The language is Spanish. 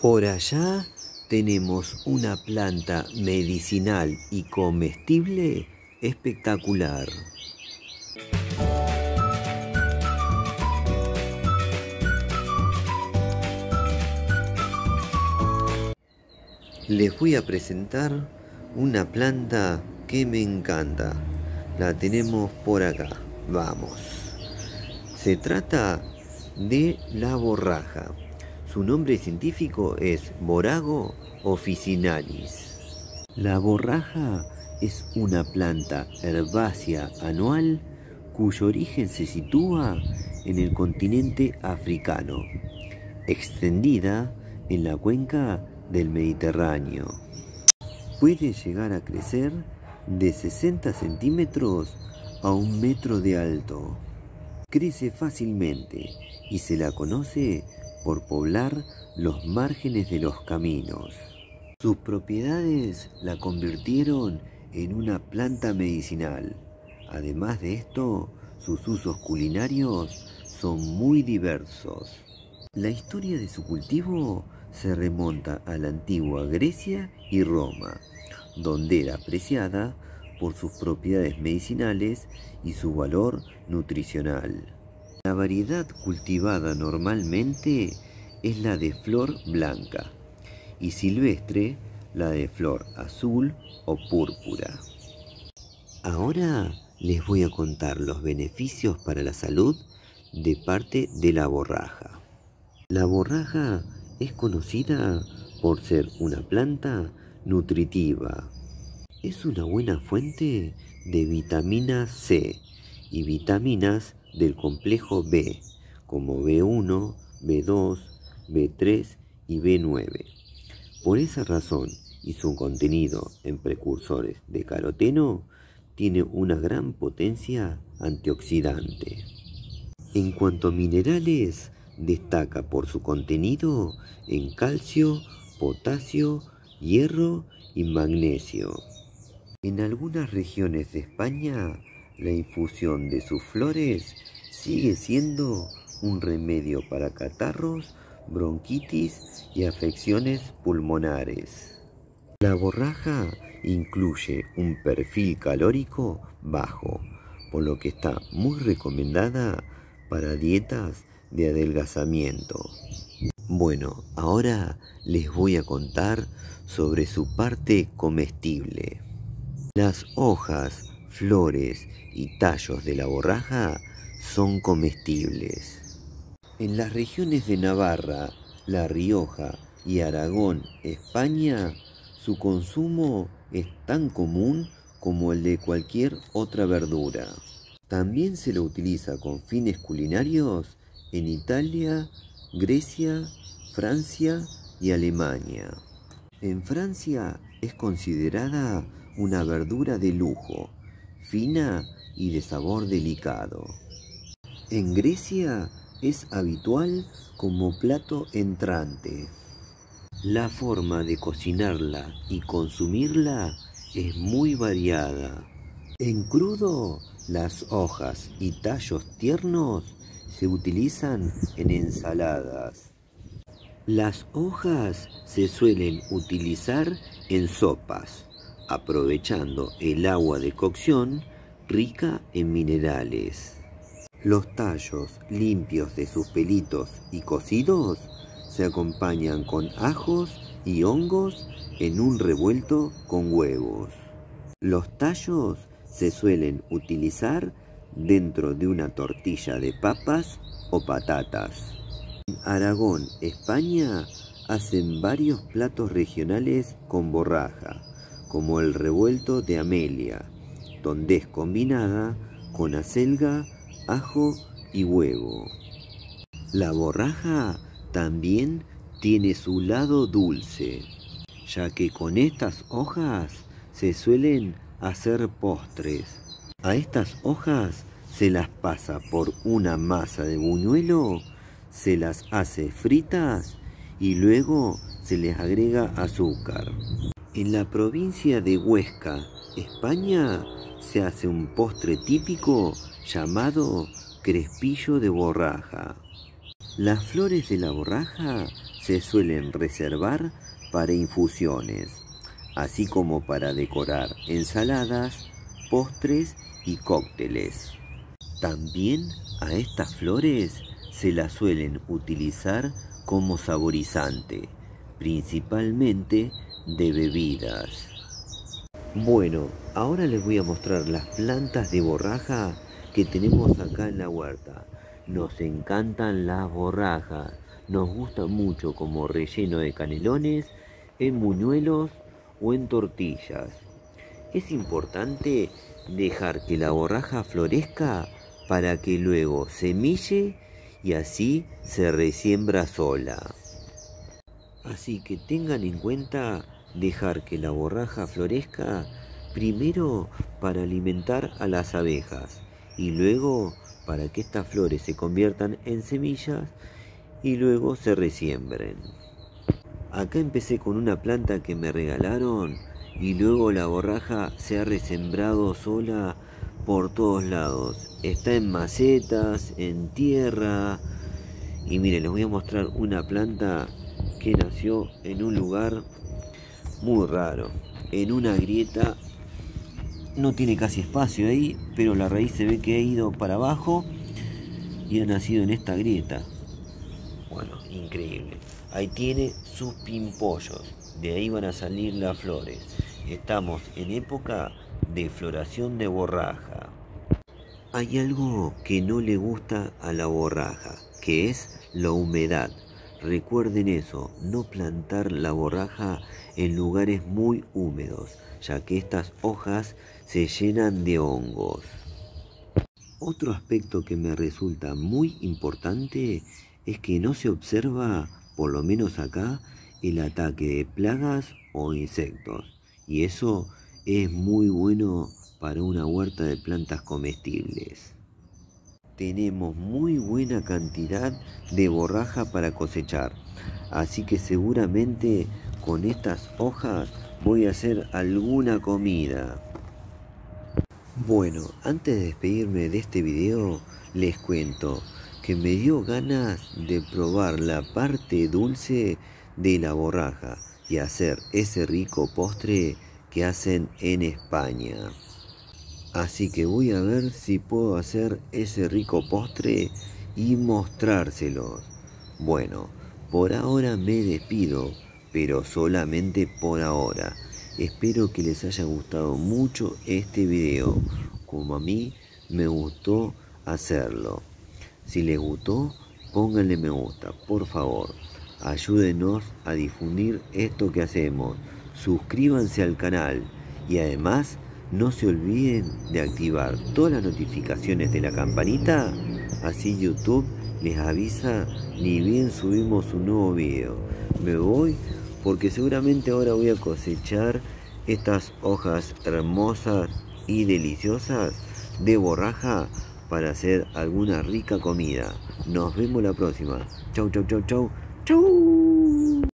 Por allá tenemos una planta medicinal y comestible espectacular. Les voy a presentar una planta que me encanta. La tenemos por acá. Vamos. Se trata de la borraja. Su nombre científico es Borago officinalis. La borraja es una planta herbácea anual cuyo origen se sitúa en el continente africano, extendida en la cuenca del Mediterráneo. Puede llegar a crecer de 60 centímetros a 1 metro de alto. Crece fácilmente y se la conoce por poblar los márgenes de los caminos. Sus propiedades la convirtieron en una planta medicinal. Además de esto, sus usos culinarios son muy diversos. La historia de su cultivo se remonta a la antigua Grecia y Roma, donde era apreciada por sus propiedades medicinales y su valor nutricional. La variedad cultivada normalmente es la de flor blanca y silvestre la de flor azul o púrpura. Ahora les voy a contar los beneficios para la salud de parte de la borraja. La borraja es conocida por ser una planta nutritiva. Es una buena fuente de vitamina C y vitaminas del complejo B, como B1, B2, B3 y B9. Por esa razón y su contenido en precursores de caroteno, tiene una gran potencia antioxidante. En cuanto a minerales, destaca por su contenido en calcio, potasio, hierro y magnesio. En algunas regiones de España, la infusión de sus flores sigue siendo un remedio para catarros, bronquitis y afecciones pulmonares. La borraja incluye un perfil calórico bajo, por lo que está muy recomendada para dietas de adelgazamiento. Bueno, ahora les voy a contar sobre su parte comestible. Las hojas, flores y tallos de la borraja son comestibles. En las regiones de Navarra, La Rioja y Aragón, España, su consumo es tan común como el de cualquier otra verdura. También se lo utiliza con fines culinarios en Italia, Grecia, Francia y Alemania. En Francia es considerada una verdura de lujo, fina y de sabor delicado. En Grecia es habitual como plato entrante. La forma de cocinarla y consumirla es muy variada. En crudo, las hojas y tallos tiernos se utilizan en ensaladas. Las hojas se suelen utilizar en sopas, aprovechando el agua de cocción rica en minerales. Los tallos limpios de sus pelitos y cocidos se acompañan con ajos y hongos en un revuelto con huevos. Los tallos se suelen utilizar dentro de una tortilla de papas o patatas. En Aragón, España, hacen varios platos regionales con borraja, como el revuelto de Amelia, donde es combinada con acelga, ajo y huevo. La borraja también tiene su lado dulce, ya que con estas hojas se suelen hacer postres. A estas hojas se las pasa por una masa de buñuelo, se las hace fritas y luego se les agrega azúcar. En la provincia de Huesca, España, se hace un postre típico llamado Crespillo de Borraja. Las flores de la borraja se suelen reservar para infusiones, así como para decorar ensaladas, postres y cócteles. También a estas flores se las suelen utilizar como saborizante, principalmente de bebidas. Bueno, ahora les voy a mostrar las plantas de borraja que tenemos acá en la huerta. Nos encantan las borrajas, nos gustan mucho como relleno de canelones, en buñuelos o en tortillas. Es importante dejar que la borraja florezca para que luego semille y así se resiembra sola. Así que tengan en cuenta dejar que la borraja florezca primero para alimentar a las abejas y luego para que estas flores se conviertan en semillas y luego se resiembren. Acá empecé con una planta que me regalaron y luego la borraja se ha resembrado sola por todos lados. Está en macetas, en tierra, y miren, les voy a mostrar una planta que nació en un lugar muy raro, en una grieta. No tiene casi espacio ahí, pero la raíz se ve que ha ido para abajo y ha nacido en esta grieta. Bueno, increíble. Ahí tiene sus pimpollos, de ahí van a salir las flores. Estamos en época de floración de borraja. Hay algo que no le gusta a la borraja, que es la humedad. Recuerden eso, no plantar la borraja en lugares muy húmedos, ya que estas hojas se llenan de hongos. Otro aspecto que me resulta muy importante es que no se observa, por lo menos acá, el ataque de plagas o insectos, y eso es muy bueno para una huerta de plantas comestibles. Tenemos muy buena cantidad de borraja para cosechar, así que seguramente con estas hojas voy a hacer alguna comida. Bueno, antes de despedirme de este video, les cuento que me dio ganas de probar la parte dulce de la borraja y hacer ese rico postre que hacen en España. Así que voy a ver si puedo hacer ese rico postre y mostrárselos. Bueno, por ahora me despido, pero solamente por ahora. Espero que les haya gustado mucho este video, como a mí me gustó hacerlo. Si les gustó, pónganle me gusta, por favor. Ayúdenos a difundir esto que hacemos. Suscríbanse al canal y además no se olviden de activar todas las notificaciones de la campanita, así YouTube les avisa ni bien subimos un nuevo video. Me voy porque seguramente ahora voy a cosechar estas hojas hermosas y deliciosas de borraja para hacer alguna rica comida. Nos vemos la próxima. Chau, chau, chau, chau, chau.